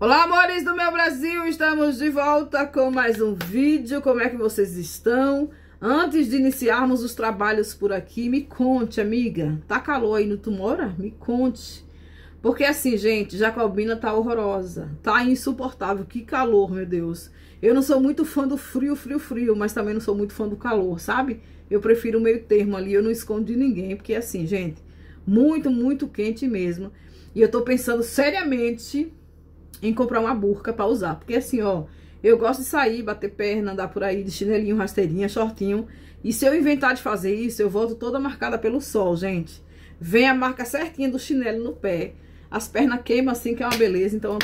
Olá, amores do meu Brasil, estamos de volta com mais um vídeo. Como é que vocês estão? Antes de iniciarmos os trabalhos por aqui, me conte, amiga, tá calor aí no tu mora? Me conte, porque assim, gente, Jacobina tá horrorosa, tá insuportável, que calor, meu Deus. Eu não sou muito fã do frio, mas também não sou muito fã do calor, sabe? Eu prefiro o meio termo ali, eu não escondo de ninguém, porque assim, gente, muito quente mesmo. E eu tô pensando seriamente em comprar uma burca pra usar, porque assim, ó, eu gosto de sair, bater perna, andar por aí de chinelinho, rasteirinha, shortinho, e se eu inventar de fazer isso, eu volto toda marcada pelo sol, gente. Vem a marca certinha do chinelo no pé, as pernas queimam assim, que é uma beleza. Então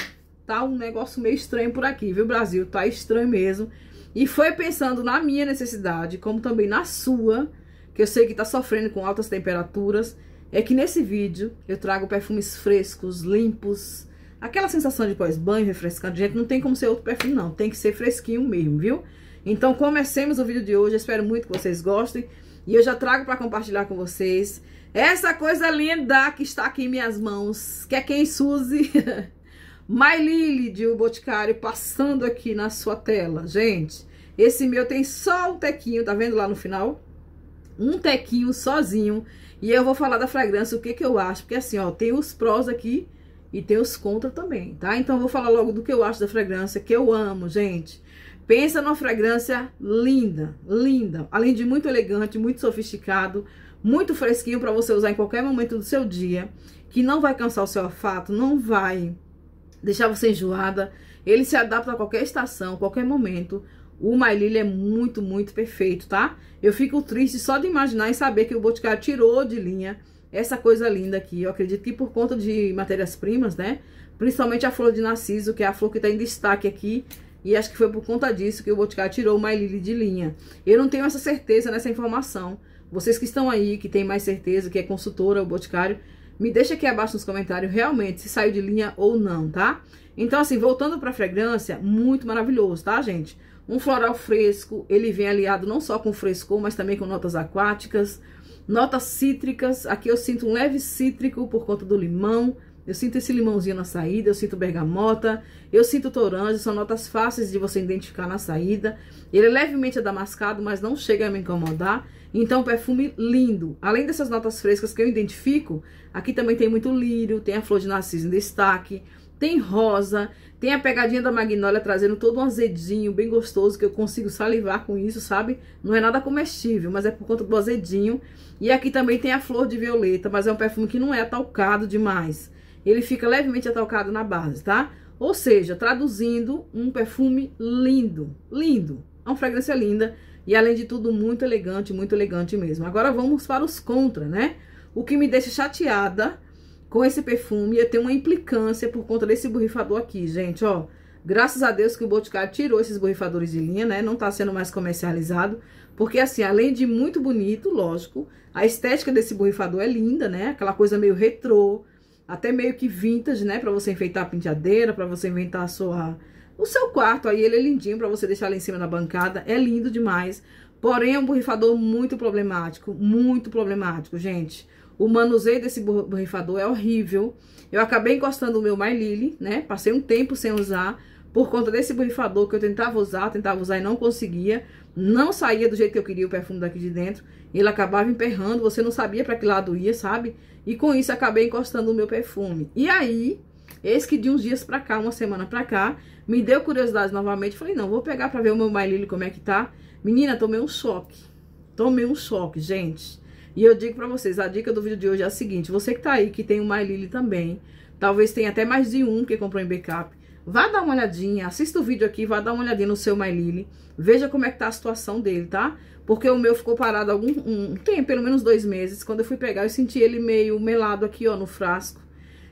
tá um negócio meio estranho por aqui, viu, Brasil? Tá estranho mesmo. E foi pensando na minha necessidade, como também na sua, que eu sei que tá sofrendo com altas temperaturas, é que nesse vídeo eu trago perfumes frescos, limpos, aquela sensação de pós-banho, refrescante. Gente, não tem como ser outro perfume, não. Tem que ser fresquinho mesmo, viu? Então, comecemos o vídeo de hoje. Eu espero muito que vocês gostem. E eu já trago para compartilhar com vocês essa coisa linda que está aqui em minhas mãos, que é quem, Suzi? My Lily, de O Boticário, passando aqui na sua tela. Gente, esse meu tem só um tequinho, tá vendo lá no final? Um tequinho sozinho. E eu vou falar da fragrância, o que que eu acho. Porque assim, ó, tem os prós aqui e tem os contra também, tá? Então eu vou falar logo do que eu acho da fragrância, que eu amo, gente. Pensa numa fragrância linda, linda. Além de muito elegante, muito sofisticado, muito fresquinho pra você usar em qualquer momento do seu dia. Que não vai cansar o seu olfato, não vai deixar você enjoada. Ele se adapta a qualquer estação, qualquer momento. O My Lily é muito perfeito, tá? Eu fico triste só de imaginar e saber que o Boticário tirou de linha essa coisa linda aqui. Eu acredito que por conta de matérias-primas, né? Principalmente a flor de narciso, que é a flor que tá em destaque aqui. E acho que foi por conta disso que o Boticário tirou o My Lily de linha. Eu não tenho essa certeza nessa informação. Vocês que estão aí, que tem mais certeza, que é consultora, o Boticário, me deixa aqui abaixo nos comentários realmente se saiu de linha ou não, tá? Então assim, voltando pra fragrância, muito maravilhoso, tá, gente? Um floral fresco, ele vem aliado não só com frescor, mas também com notas aquáticas, notas cítricas. Aqui eu sinto um leve cítrico por conta do limão. Eu sinto esse limãozinho na saída, eu sinto bergamota, eu sinto toranja. São notas fáceis de você identificar na saída. Ele é levemente adamascado, mas não chega a me incomodar. Então, perfume lindo. Além dessas notas frescas que eu identifico, aqui também tem muito lírio, tem a flor de narciso em destaque, tem rosa, tem a pegadinha da magnólia trazendo todo um azedinho bem gostoso, que eu consigo salivar com isso, sabe? Não é nada comestível, mas é por conta do azedinho. E aqui também tem a flor de violeta, mas é um perfume que não é atalcado demais. Ele fica levemente atalcado na base, tá? Ou seja, traduzindo, um perfume lindo, lindo. É uma fragrância linda e, além de tudo, muito elegante mesmo. Agora vamos para os contra, né? O que me deixa chateada com esse perfume, eu tenho uma implicância por conta desse borrifador aqui, gente, ó. Graças a Deus que o Boticário tirou esses borrifadores de linha, né? Não tá sendo mais comercializado, porque assim, além de muito bonito, lógico, a estética desse borrifador é linda, né? Aquela coisa meio retrô, até meio que vintage, né? Pra você enfeitar a penteadeira, pra você inventar a sua... o seu quarto aí, ele é lindinho pra você deixar lá em cima na bancada, é lindo demais. Porém, é um borrifador muito problemático, gente. O manuseio desse borrifador é horrível. Eu acabei encostando o meu My Lily, né? Passei um tempo sem usar por conta desse borrifador que eu tentava usar e não conseguia. Não saía do jeito que eu queria o perfume daqui de dentro. Ele acabava emperrando, você não sabia para que lado ia, sabe? E com isso acabei encostando o meu perfume. E aí, eis que de uns dias pra cá, uma semana pra cá, me deu curiosidade novamente. Falei, não, vou pegar pra ver o meu My Lily como é que tá. Menina, tomei um choque. Tomei um choque, gente. E eu digo pra vocês, a dica do vídeo de hoje é a seguinte: você que tá aí, que tem o My Lily também, talvez tenha até mais de um que comprou em backup, vá dar uma olhadinha, assista o vídeo aqui, vá dar uma olhadinha no seu My Lily, veja como é que tá a situação dele, tá? Porque o meu ficou parado um tempo, pelo menos 2 meses, quando eu fui pegar, eu senti ele meio melado aqui, ó, no frasco.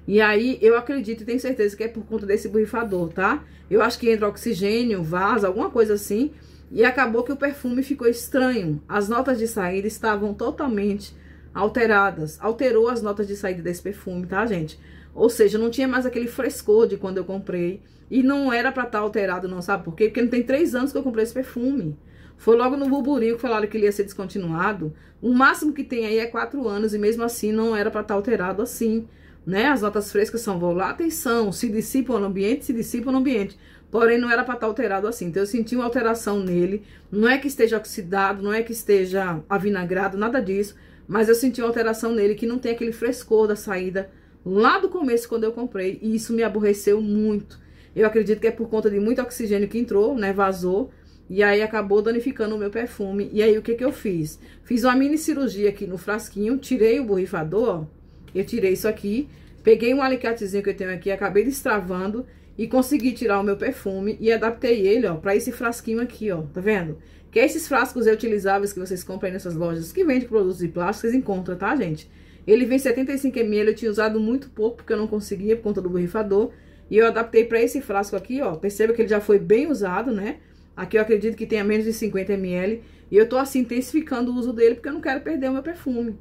E aí, eu acredito e tenho certeza que é por conta desse borrifador, tá? Eu acho que entra oxigênio, vaza, alguma coisa assim. E acabou que o perfume ficou estranho. As notas de saída estavam totalmente alteradas. Alterou as notas de saída desse perfume, tá, gente? Ou seja, não tinha mais aquele frescor de quando eu comprei. E não era pra estar alterado, não, sabe por quê? Porque não tem 3 anos que eu comprei esse perfume. Foi logo no burburinho que falaram que ele ia ser descontinuado. O máximo que tem aí é 4 anos e mesmo assim não era pra estar alterado assim. né? As notas frescas são voláteis, se dissipam no ambiente, porém não era para estar alterado assim. Então eu senti uma alteração nele, não é que esteja oxidado, não é que esteja avinagrado, nada disso, mas eu senti uma alteração nele que não tem aquele frescor da saída lá do começo quando eu comprei, e isso me aborreceu muito. Eu acredito que é por conta de muito oxigênio que entrou, né, vazou, e aí acabou danificando o meu perfume. E aí o que que eu fiz? Fiz uma mini cirurgia aqui no frasquinho, tirei o borrifador, ó, eu tirei isso aqui, peguei um alicatezinho que eu tenho aqui, acabei destravando e consegui tirar o meu perfume e adaptei ele, ó, pra esse frasquinho aqui, ó, tá vendo? Que é esses frascos reutilizáveis que vocês compram aí nessas lojas que vendem produtos de plástico, vocês encontram, tá, gente? Ele vem 75 ml, eu tinha usado muito pouco porque eu não conseguia por conta do borrifador, e eu adaptei pra esse frasco aqui, ó, perceba que ele já foi bem usado, né? Aqui eu acredito que tenha menos de 50 ml, e eu tô assim intensificando o uso dele porque eu não quero perder o meu perfume.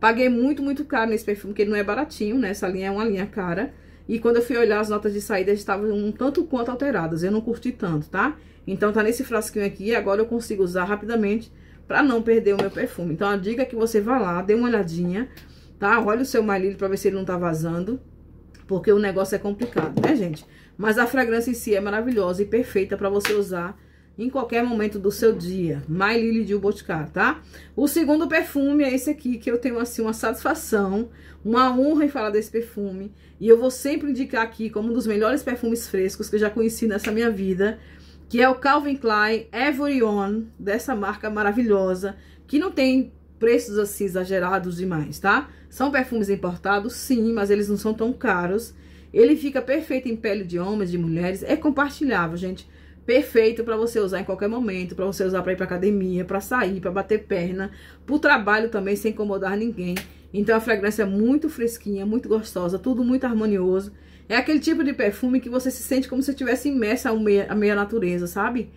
Paguei muito, muito caro nesse perfume, porque ele não é baratinho, né? Essa linha é uma linha cara. E quando eu fui olhar, as notas de saída estavam um tanto quanto alteradas. Eu não curti tanto, tá? Então tá nesse frasquinho aqui, agora eu consigo usar rapidamente pra não perder o meu perfume. Então a dica é que você vá lá, dê uma olhadinha, tá? Olha o seu My Lily pra ver se ele não tá vazando, porque o negócio é complicado, né, gente? Mas a fragrância em si é maravilhosa e perfeita pra você usar em qualquer momento do seu dia. My Lily de O Boticário, tá? O segundo perfume é esse aqui, que eu tenho, assim, uma satisfação, uma honra em falar desse perfume. E eu vou sempre indicar aqui como um dos melhores perfumes frescos que eu já conheci nessa minha vida, que é o Calvin Klein Everyone, dessa marca maravilhosa, que não tem preços, assim, exagerados demais, tá? São perfumes importados, sim, mas eles não são tão caros. Ele fica perfeito em pele de homens, de mulheres, é compartilhável, gente. Perfeito para você usar em qualquer momento, para você usar para ir para academia, para sair, para bater perna, para o trabalho também, sem incomodar ninguém. Então a fragrância é muito fresquinha, muito gostosa, tudo muito harmonioso. É aquele tipo de perfume que você se sente como se estivesse imersa à meia natureza, sabe?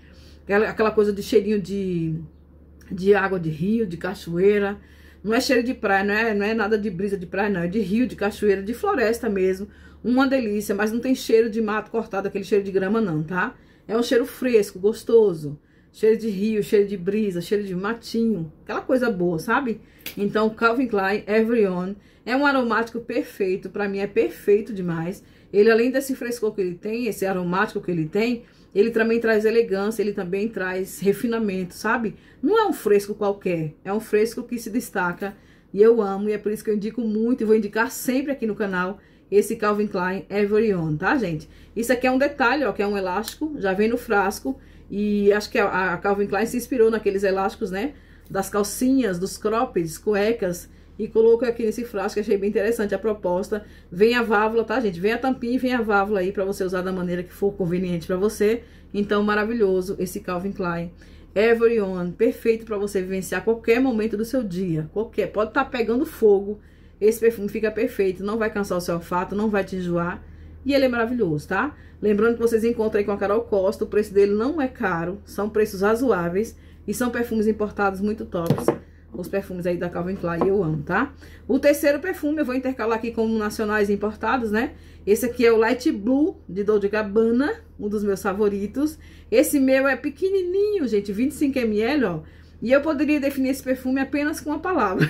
Aquela coisa de cheirinho de água de rio, de cachoeira. Não é cheiro de praia, não é nada de brisa de praia, não. É de rio, de cachoeira, de floresta mesmo. Uma delícia, mas não tem cheiro de mato cortado, aquele cheiro de grama não, tá? É um cheiro fresco, gostoso, cheiro de rio, cheiro de brisa, cheiro de matinho, aquela coisa boa, sabe? Então, Calvin Klein Everyone é um aromático perfeito, pra mim é perfeito demais. Ele, além desse frescor que ele tem, esse aromático que ele tem, ele também traz elegância, ele também traz refinamento, sabe? Não é um fresco qualquer, é um fresco que se destaca e eu amo, e é por isso que eu indico muito e vou indicar sempre aqui no canal esse Calvin Klein Everyone, tá, gente? Isso aqui é um detalhe, ó, que é um elástico, já vem no frasco, e acho que a Calvin Klein se inspirou naqueles elásticos, né, das calcinhas, dos cropped, cuecas, e colocou aqui nesse frasco, achei bem interessante a proposta. Vem a válvula, tá, gente? Vem a tampinha e vem a válvula aí pra você usar da maneira que for conveniente pra você. Então, maravilhoso esse Calvin Klein Everyone, perfeito pra você vivenciar qualquer momento do seu dia, qualquer, pode estar pegando fogo. Esse perfume fica perfeito, não vai cansar o seu olfato, não vai te enjoar. E ele é maravilhoso, tá? Lembrando que vocês encontram aí com a Carol Costa, o preço dele não é caro, são preços razoáveis e são perfumes importados muito tops. Os perfumes aí da Calvin Klein eu amo, tá? O terceiro perfume eu vou intercalar aqui com nacionais importados, né? Esse aqui é o Light Blue de Dolce & Gabbana, um dos meus favoritos. Esse meu é pequenininho, gente, 25 ml, ó. E eu poderia definir esse perfume apenas com uma palavra.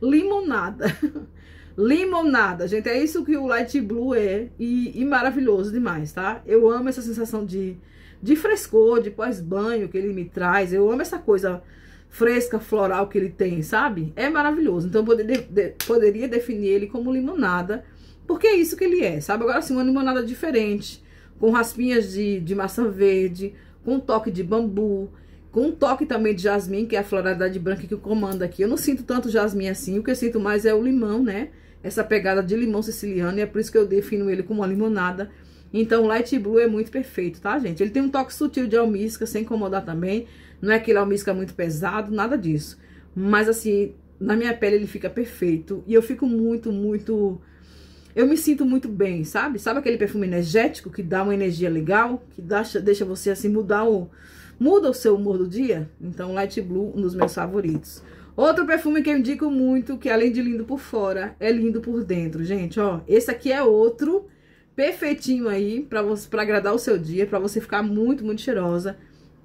Limonada. Limonada, gente. É isso que o Light Blue é. E maravilhoso demais, tá? Eu amo essa sensação de frescor, de pós-banho que ele me traz. Eu amo essa coisa fresca, floral que ele tem, sabe? É maravilhoso. Então, eu poderia definir ele como limonada, porque é isso que ele é, sabe? Agora, assim, uma limonada diferente, com raspinhas de maçã verde, com um toque de bambu, com um toque também de jasmim, que é a floralidade branca que eu comando aqui. Eu não sinto tanto jasmim assim, o que eu sinto mais é o limão, né? Essa pegada de limão siciliano, e é por isso que eu defino ele como uma limonada. Então, o Light Blue é muito perfeito, tá, gente? Ele tem um toque sutil de almíscar, sem incomodar também. Não é aquele almíscar muito pesado, nada disso. Mas, assim, na minha pele ele fica perfeito. E eu fico muito... Eu me sinto muito bem, sabe? Sabe aquele perfume energético que dá uma energia legal? Que deixa você, assim, muda o seu humor do dia? Então, Light Blue, um dos meus favoritos. Outro perfume que eu indico muito, que além de lindo por fora, é lindo por dentro, gente, ó. Esse aqui é outro perfeitinho aí pra agradar o seu dia, pra você ficar muito, muito cheirosa,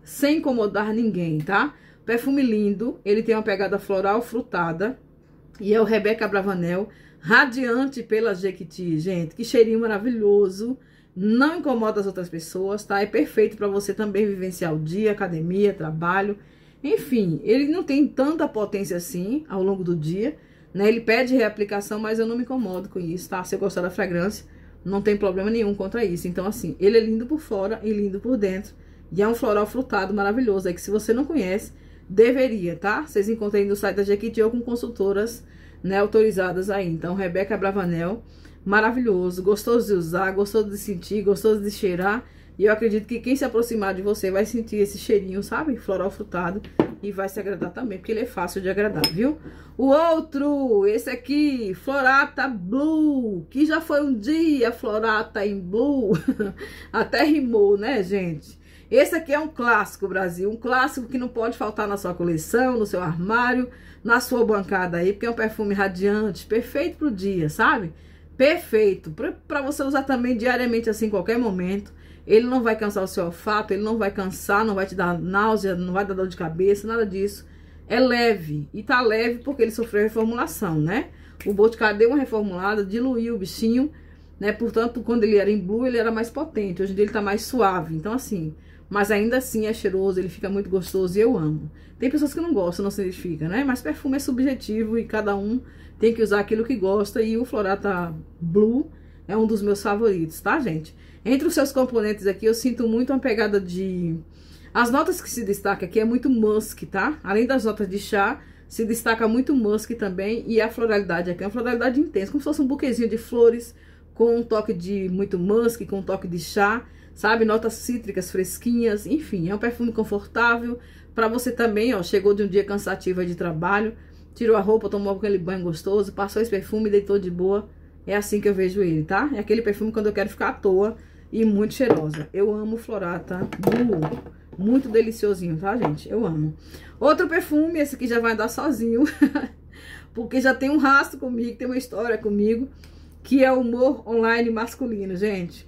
sem incomodar ninguém, tá? Perfume lindo, ele tem uma pegada floral frutada, e é o Rebeca Abravanel, radiante pela Jequiti, gente. Que cheirinho maravilhoso. Não incomoda as outras pessoas, tá? É perfeito pra você também vivenciar o dia, academia, trabalho. Enfim, ele não tem tanta potência assim ao longo do dia, né? Ele pede reaplicação, mas eu não me incomodo com isso, tá? Se eu gostar da fragrância, não tem problema nenhum contra isso. Então, assim, ele é lindo por fora e lindo por dentro. E é um floral frutado maravilhoso, é que se você não conhece, deveria, tá? Vocês encontram aí no site da Jequiti ou com consultoras, né, autorizadas aí. Então, Rebeca Abravanel, maravilhoso, gostoso de usar, gostoso de sentir, gostoso de cheirar. E eu acredito que quem se aproximar de você vai sentir esse cheirinho, sabe? Floral frutado. E vai se agradar também, porque ele é fácil de agradar, viu? O outro, esse aqui, Floratta Blue, que já foi um dia Floratta in Blue. Até rimou, né, gente? Esse aqui é um clássico, Brasil. Um clássico que não pode faltar na sua coleção, no seu armário, na sua bancada aí. Porque é um perfume radiante, perfeito pro dia, sabe? Perfeito. Pra você usar também diariamente, assim, em qualquer momento. Ele não vai cansar o seu olfato, ele não vai cansar, não vai te dar náusea, não vai dar dor de cabeça, nada disso. É leve, e tá leve porque ele sofreu reformulação, né? O Boticário deu uma reformulada, diluiu o bichinho, né? Portanto, quando ele era em blue, ele era mais potente, hoje em dia ele tá mais suave, então assim... Mas ainda assim é cheiroso, ele fica muito gostoso e eu amo. Tem pessoas que não gostam, não se identificam, né? Mas perfume é subjetivo e cada um tem que usar aquilo que gosta. E o Floratta Blue é um dos meus favoritos, tá, gente? Entre os seus componentes aqui, eu sinto muito uma pegada de... As notas que se destacam aqui é muito musk, tá? Além das notas de chá, se destaca muito musk também. E a floralidade aqui é uma floralidade intensa, como se fosse um buquezinho de flores com um toque de muito musk, com um toque de chá. Sabe, notas cítricas fresquinhas, enfim, é um perfume confortável pra você também, ó, chegou de um dia cansativo de trabalho, tirou a roupa, tomou aquele banho gostoso, passou esse perfume, deitou de boa, é assim que eu vejo ele, tá? É aquele perfume quando eu quero ficar à toa e muito cheirosa. Eu amo Floratta Blue, muito deliciosinho, tá, gente? Eu amo. Outro perfume, esse aqui já vai andar sozinho, porque já tem um rastro comigo, tem uma história comigo, que é o Humor Online masculino, gente.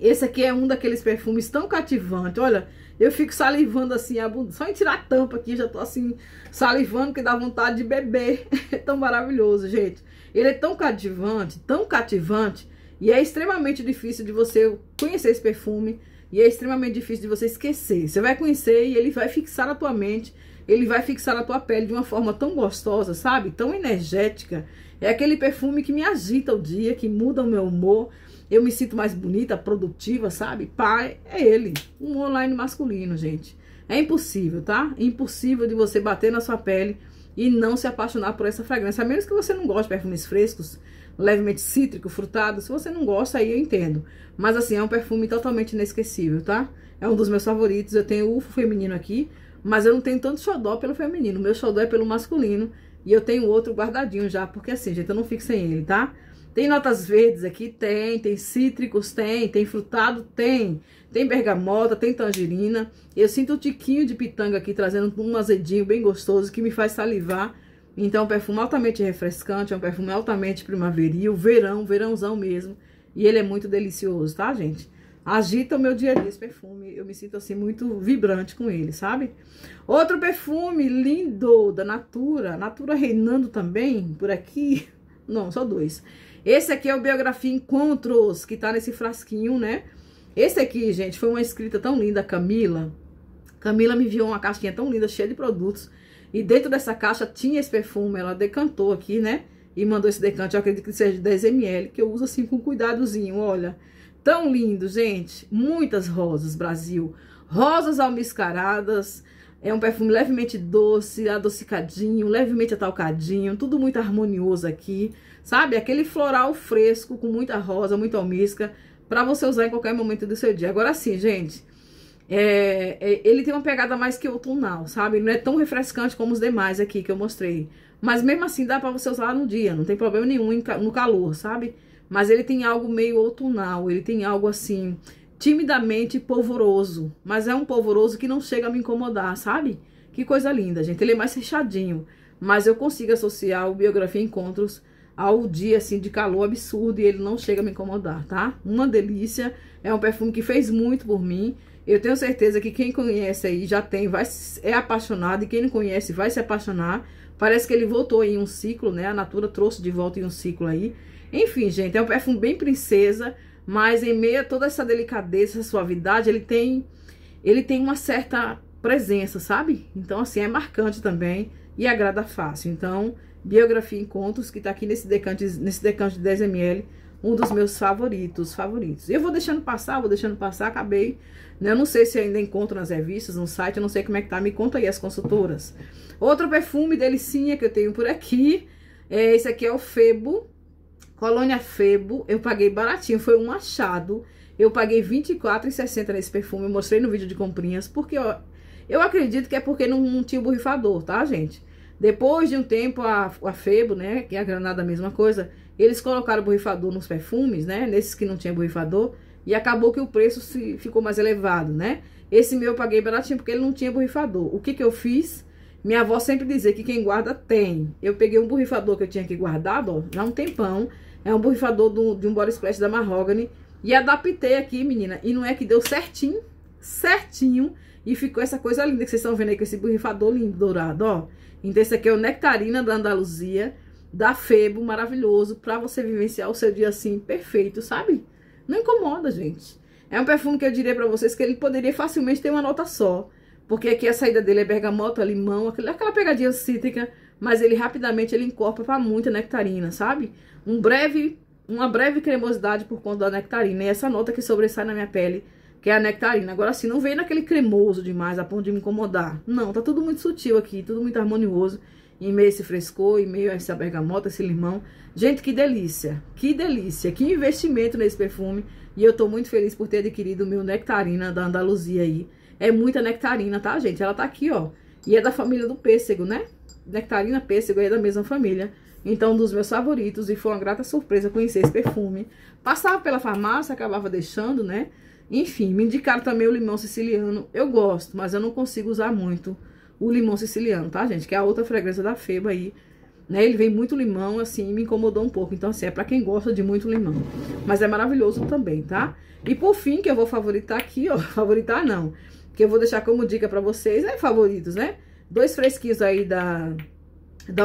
Esse aqui é um daqueles perfumes tão cativante. Olha, eu fico salivando assim, só em tirar a tampa aqui, já tô assim, salivando, que dá vontade de beber. É tão maravilhoso, gente. Ele é tão cativante, e é extremamente difícil de você conhecer esse perfume, e é extremamente difícil de você esquecer. Você vai conhecer e ele vai fixar na tua mente, ele vai fixar na tua pele de uma forma tão gostosa, sabe? Tão energética. É aquele perfume que me agita o dia, que muda o meu humor. Eu me sinto mais bonita, produtiva, sabe? Pai, é ele. Um online masculino, gente. É impossível, tá? É impossível de você bater na sua pele e não se apaixonar por essa fragrância. A menos que você não goste de perfumes frescos, levemente cítrico, frutado. Se você não gosta, aí eu entendo. Mas assim, é um perfume totalmente inesquecível, tá? É um dos meus favoritos. Eu tenho o feminino aqui, mas eu não tenho tanto xodó pelo feminino. O meu xodó é pelo masculino. E eu tenho outro guardadinho já, porque assim, gente, eu não fico sem ele, tá? Tem notas verdes aqui, tem cítricos, tem frutado, tem bergamota, tem tangerina. Eu sinto um tiquinho de pitanga aqui, trazendo um azedinho bem gostoso, que me faz salivar. Então, é um perfume altamente refrescante, é um perfume altamente primaveril, verão, verãozão mesmo. E ele é muito delicioso, tá, gente? Agita o meu dia a dia esse perfume, eu me sinto assim muito vibrante com ele, sabe? Outro perfume lindo da Natura, Natura reinando também por aqui. Não, só dois. Esse aqui é o Biografia Encontros, que tá nesse frasquinho, né? Esse aqui, gente, foi uma escrita tão linda, Camila. Camila me enviou uma caixinha tão linda, cheia de produtos. E dentro dessa caixa tinha esse perfume, ela decantou aqui, né? E mandou esse decante, eu acredito que seja de 10 ml, que eu uso assim com cuidadozinho, olha. Tão lindo, gente. Muitas rosas, Brasil. Rosas almiscaradas. É um perfume levemente doce, adocicadinho, levemente atalcadinho, tudo muito harmonioso aqui, sabe? Aquele floral fresco com muita rosa, muita almíscar, pra você usar em qualquer momento do seu dia. Agora sim, gente, ele tem uma pegada mais que outonal, sabe? Ele não é tão refrescante como os demais aqui que eu mostrei. Mas mesmo assim dá pra você usar no dia, não tem problema nenhum no calor, sabe? Mas ele tem algo meio outonal, ele tem algo assim... timidamente polvoroso, mas é um polvoroso que não chega a me incomodar, sabe? Que coisa linda, gente. Ele é mais fechadinho, mas eu consigo associar o Biografia Encontros ao dia, assim, de calor absurdo e ele não chega a me incomodar, tá? Uma delícia, é um perfume que fez muito por mim Eu tenho certeza que quem conhece aí já tem, é apaixonado, e quem não conhece vai se apaixonar. Parece que ele voltou em um ciclo, né? A Natura trouxe de volta em um ciclo aí. Enfim, gente, é um perfume bem princesa, mas em meio a toda essa delicadeza, essa suavidade, ele tem uma certa presença, sabe? Então, assim, é marcante também e agrada fácil. Então, Biografia Encontros, que tá aqui nesse decante de 10ml, um dos meus favoritos. Eu vou deixando passar, acabei, né? Eu não sei se ainda encontro nas revistas, no site, eu não sei como é que tá, me conta aí as consultoras. Outro perfume delicinha que eu tenho por aqui, esse aqui é o Phebo, Colônia Phebo. Eu paguei baratinho, foi um achado, eu paguei R$24,60 nesse perfume, eu mostrei no vídeo de comprinhas, porque eu acredito que é porque não tinha o borrifador, tá, gente? Depois de um tempo, a Phebo, né, que é a Granada, a mesma coisa, eles colocaram borrifador nos perfumes, né, nesses que não tinha borrifador, e acabou que o preço ficou mais elevado, né? Esse meu eu paguei baratinho porque ele não tinha borrifador. O que que eu fiz? Minha avó sempre dizia que quem guarda tem. Eu peguei um borrifador que eu tinha aqui guardado, ó, há um tempão, é um borrifador de um body splash da Mahogany, e adaptei aqui, menina, e não é que deu certinho, e ficou essa coisa linda que vocês estão vendo aí com esse borrifador lindo, dourado, ó. Então esse aqui é o Nectarina da Andaluzia, da Phebo, maravilhoso, pra você vivenciar o seu dia assim, perfeito, sabe? Não incomoda, gente. É um perfume que eu diria pra vocês que ele poderia facilmente ter uma nota só, porque aqui a saída dele é bergamota, limão, aquela pegadinha cítrica, mas ele rapidamente ele encorpa pra muita nectarina, sabe? Uma breve cremosidade por conta da nectarina, e essa nota que sobressai na minha pele, que é a nectarina. Agora, assim, não vem naquele cremoso demais, a ponto de me incomodar. Não, tá tudo muito sutil aqui, tudo muito harmonioso. Em meio a esse frescor, em meio a essa bergamota, esse limão. Gente, que delícia, que delícia. Que investimento nesse perfume. E eu tô muito feliz por ter adquirido o meu Nectarina da Andaluzia aí. É muita nectarina, tá, gente? Ela tá aqui, ó. E é da família do pêssego, né? Nectarina, pêssego, é da mesma família. Então, um dos meus favoritos. E foi uma grata surpresa conhecer esse perfume. Passava pela farmácia, acabava deixando, né? Enfim, me indicaram também o limão siciliano. Eu gosto, mas eu não consigo usar muito o limão siciliano, tá, gente? Que é a outra fragrância da Phebo aí, né? Ele vem muito limão, assim, me incomodou um pouco. Então, assim, é pra quem gosta de muito limão. Mas é maravilhoso também, tá? E por fim, que eu vou favoritar aqui, ó. Favoritar não, que eu vou deixar como dica pra vocês, né? Favoritos, né? Dois fresquinhos aí da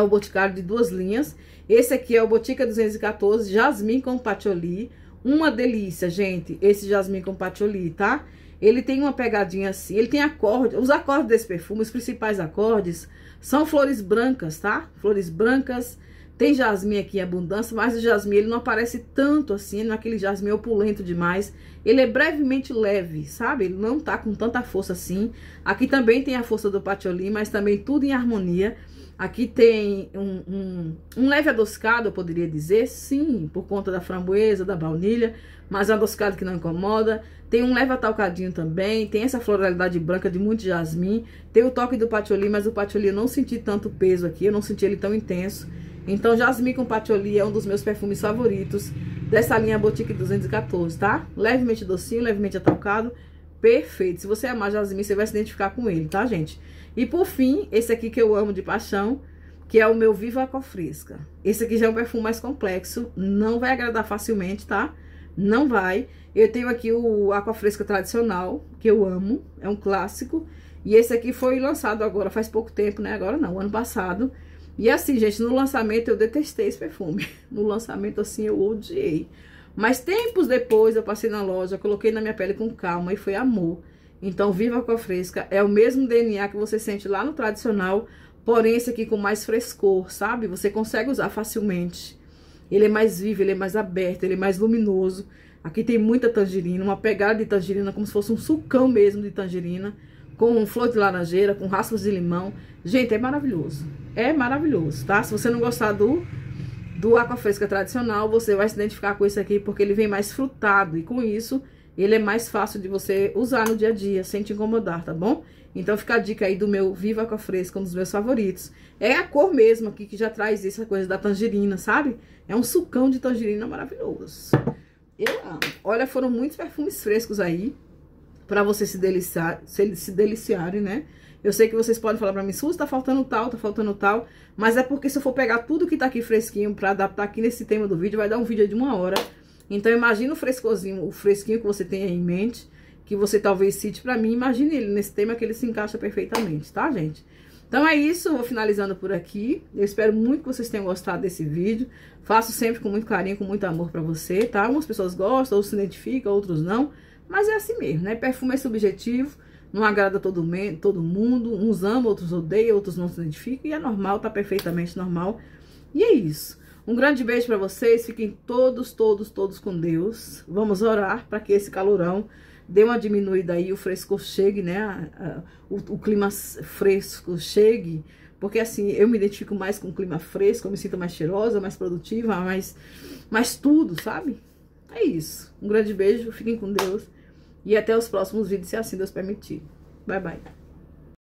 O Boticário, de duas linhas. Esse aqui é o Botica 214, Jasmim com Patchouli. Uma delícia, gente, esse jasmim com patchouli, tá? Ele tem uma pegadinha assim, ele tem acordes, os acordes desse perfume, os principais acordes, são flores brancas, tá? Flores brancas, tem jasmim aqui em abundância, mas o jasmim, ele não aparece tanto assim, não é aquele jasmim opulento demais, ele é brevemente leve, sabe? Ele não tá com tanta força assim. Aqui também tem a força do patchouli, mas também tudo em harmonia. Aqui tem um leve adoscado, eu poderia dizer, sim, por conta da framboesa, da baunilha, mas é um adoscado que não incomoda. Tem um leve atalcadinho também, tem essa floralidade branca de muito jasmim, tem o toque do patchouli, mas o patchouli eu não senti tanto peso aqui, eu não senti ele tão intenso. Então, jasmim com patchouli é um dos meus perfumes favoritos dessa linha Boutique 214, tá? Levemente docinho, levemente atalcado, perfeito. Se você amar jasmim, você vai se identificar com ele, tá, gente? E por fim, esse aqui que eu amo de paixão, que é o meu Viva Aqua Fresca. Esse aqui já é um perfume mais complexo, não vai agradar facilmente, tá? Não vai. Eu tenho aqui o Aqua Fresca tradicional, que eu amo, é um clássico. E esse aqui foi lançado agora, faz pouco tempo, né? Agora não, ano passado. E assim, gente, no lançamento eu detestei esse perfume. No lançamento, assim, eu odiei. Mas tempos depois eu passei na loja, coloquei na minha pele com calma e foi amor. Então, Viva Aqua Fresca é o mesmo DNA que você sente lá no tradicional, porém esse aqui com mais frescor, sabe? Você consegue usar facilmente. Ele é mais vivo, ele é mais aberto, ele é mais luminoso. Aqui tem muita tangerina, uma pegada de tangerina, como se fosse um sucão mesmo de tangerina, com flor de laranjeira, com raspas de limão. Gente, é maravilhoso, tá? Se você não gostar do Aqua Fresca tradicional, você vai se identificar com esse aqui, porque ele vem mais frutado, e com isso ele é mais fácil de você usar no dia a dia, sem te incomodar, tá bom? Então fica a dica aí do meu Viva Aqua Fresca, um dos meus favoritos. É a cor mesmo aqui que já traz essa coisa da tangerina, sabe? É um sucão de tangerina maravilhoso. Eu amo. Olha, foram muitos perfumes frescos aí, pra vocês se deliciarem, né? Eu sei que vocês podem falar pra mim, Suzi, tá faltando tal, mas é porque se eu for pegar tudo que tá aqui fresquinho pra adaptar aqui nesse tema do vídeo, vai dar um vídeo de 1 hora. Então, imagina o fresquinho que você tem aí em mente, que você talvez cite pra mim, imagine ele nesse tema que ele se encaixa perfeitamente, tá, gente? Então é isso, vou finalizando por aqui. Eu espero muito que vocês tenham gostado desse vídeo. Faço sempre com muito carinho, com muito amor pra você, tá? Algumas pessoas gostam, outros se identificam, outros não. Mas é assim mesmo, né? Perfume é subjetivo, não agrada todo mundo. Uns amam, outros odeiam, outros não se identificam. E é normal, tá perfeitamente normal. E é isso. Um grande beijo pra vocês. Fiquem todos com Deus. Vamos orar pra que esse calorão dê uma diminuída aí, o frescor chegue, né? O clima fresco chegue, porque assim, eu me identifico mais com o clima fresco, eu me sinto mais cheirosa, mais produtiva, mais tudo, sabe? É isso. Um grande beijo, fiquem com Deus e até os próximos vídeos, se assim Deus permitir. Bye, bye.